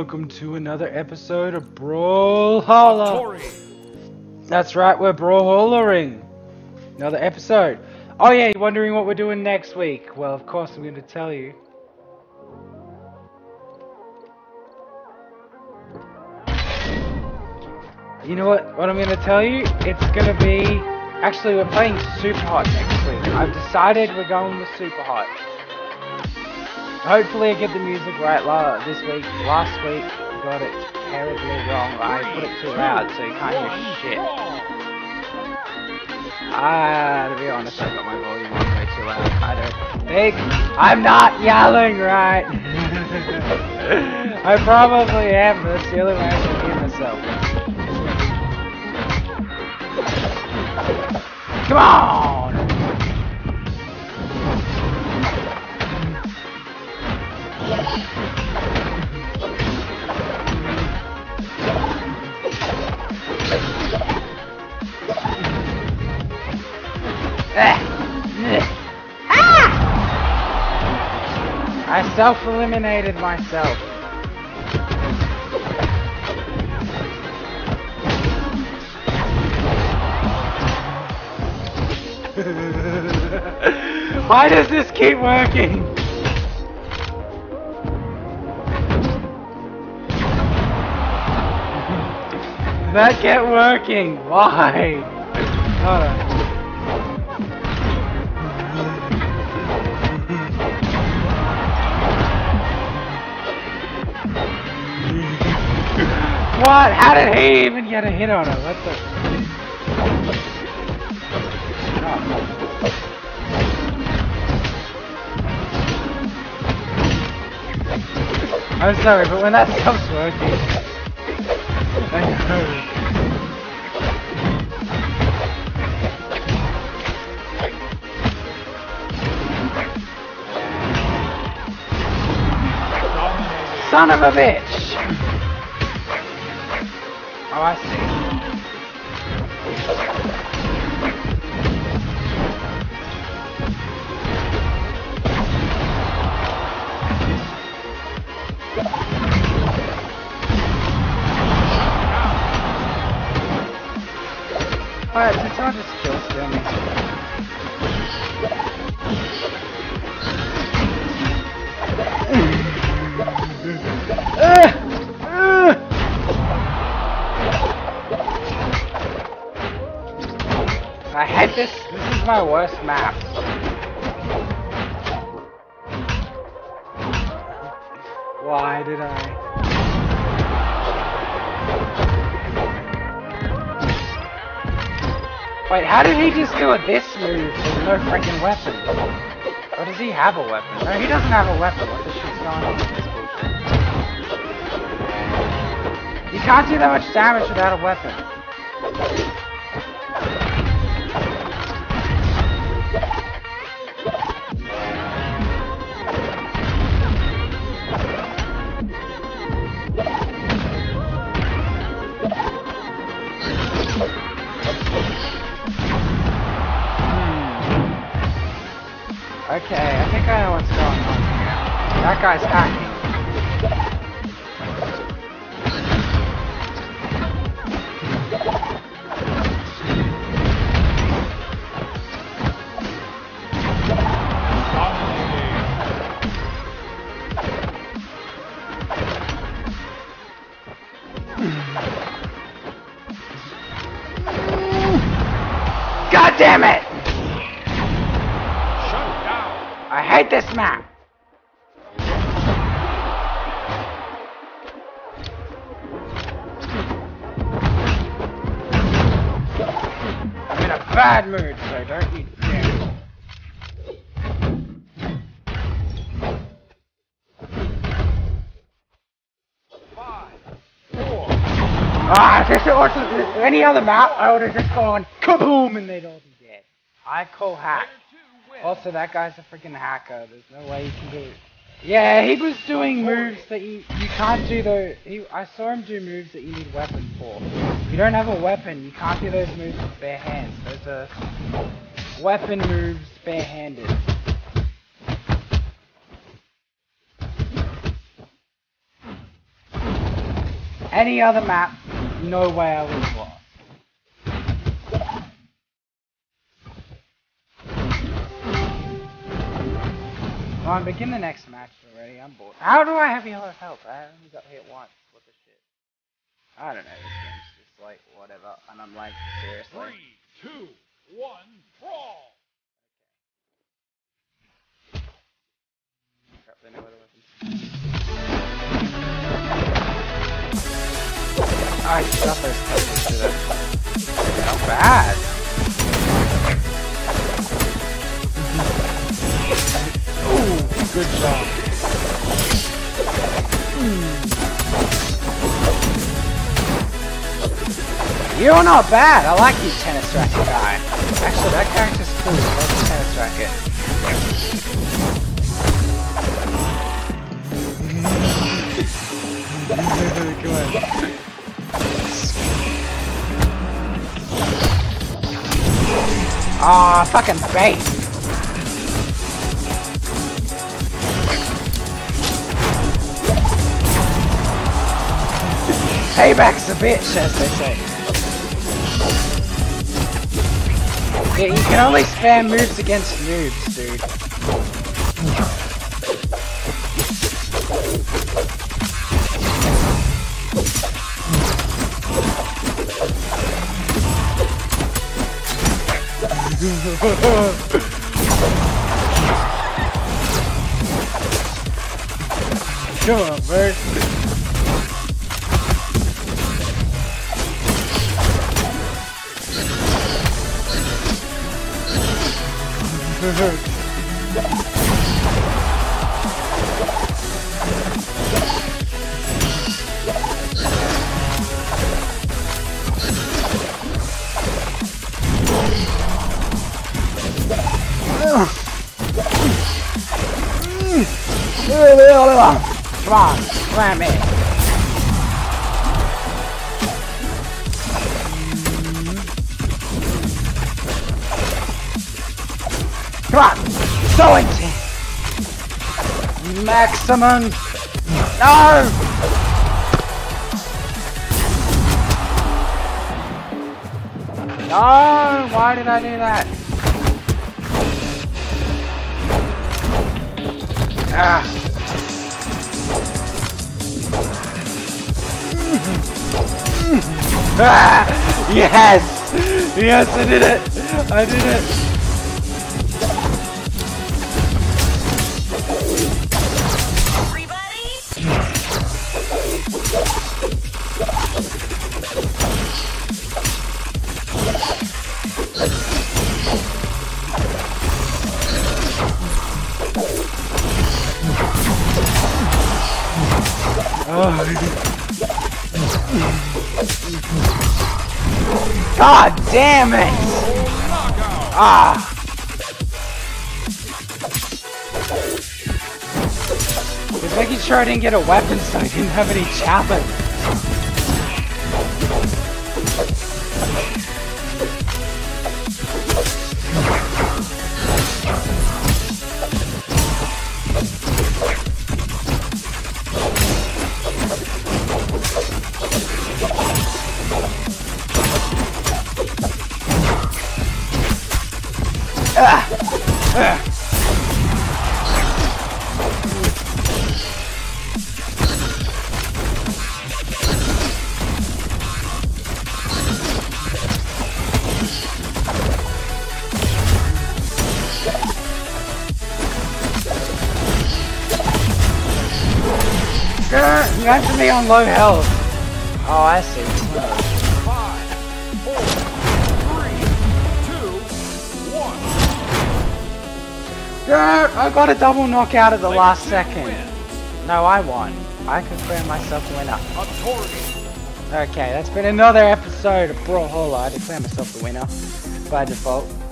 welcome to another episode of Brawlhalla. That's right, we're Brawlhalla-ing. Another episode. Oh yeah, you're wondering what we're doing next week. Well, of course I'm going to tell you. You know what I'm going to tell you? It's going to be... Actually, we're playing Super Hot next week. I've decided we're going with Super Hot. Hopefully I get the music right this week. Last week I got it terribly wrong. I put it too loud, so you can't hear shit. To be honest, I got my volume on way too loud. I don't think I'm not yelling right. I probably am, but that's the only way I can hear myself. Come on! I self-eliminated myself. Why does this keep working? That kept working. Why? Hold on. What? How did he even get a hit on her? What the? Oh. I'm sorry, but when that stops working, I know. Son of a bitch! Oh, I see. Alright, since I'll just kill them. I hate this. This is my worst map. Why did I? Wait, how did he just do this move with no freaking weapon? Or does he have a weapon? No, he doesn't have a weapon. What the shit's going on with this bullshit? You can't do that much damage without a weapon. Okay, I think I know what's going on here. That guy's hacking. God damn it! I hate this map! I'm in a bad mood, so don't you dare. 5, 4... if it was any other map, I would have just gone kaboom and they'd all be dead. I call hack. Also, that guy's a freaking hacker. There's no way you can do it. Yeah, he was doing moves that you can't do though. I saw him do moves that you need weapon for. If you don't have a weapon, you can't do those moves with bare hands. Those are weapon moves barehanded. Any other map, no way I would watch. Alright, begin the next match already, I'm bored. How do I have yellow health? I only got hit once, what the shit. I don't know, this game's just like, whatever, and I'm like, seriously. 3, 2, 1, brawl! Okay. Crap, they know where the weapons. I shot those things to them. How bad! Good job. You're not bad. I like you, tennis racket guy. Actually, that character's cool. I love the tennis racket. Ah, oh, fucking bait. Payback's a bitch, as they say. Yeah, you can only spam moves against noobs, dude. Come on, bird. Come on, slam it. Come on! So intense! Maximum! No! No! Why did I do that? Ah! Yes! Yes, I did it! I did it! God damn it! Ah! Just making sure I didn't get a weapon so I didn't have any chopping. You have to be on low health. Oh, I see. 5, 4, 3, 2, 1. Girl, I got a double knockout at the last second. No, I won. I confirm myself the winner. Okay, that's been another episode of Brawlhalla. I declare myself the winner by default.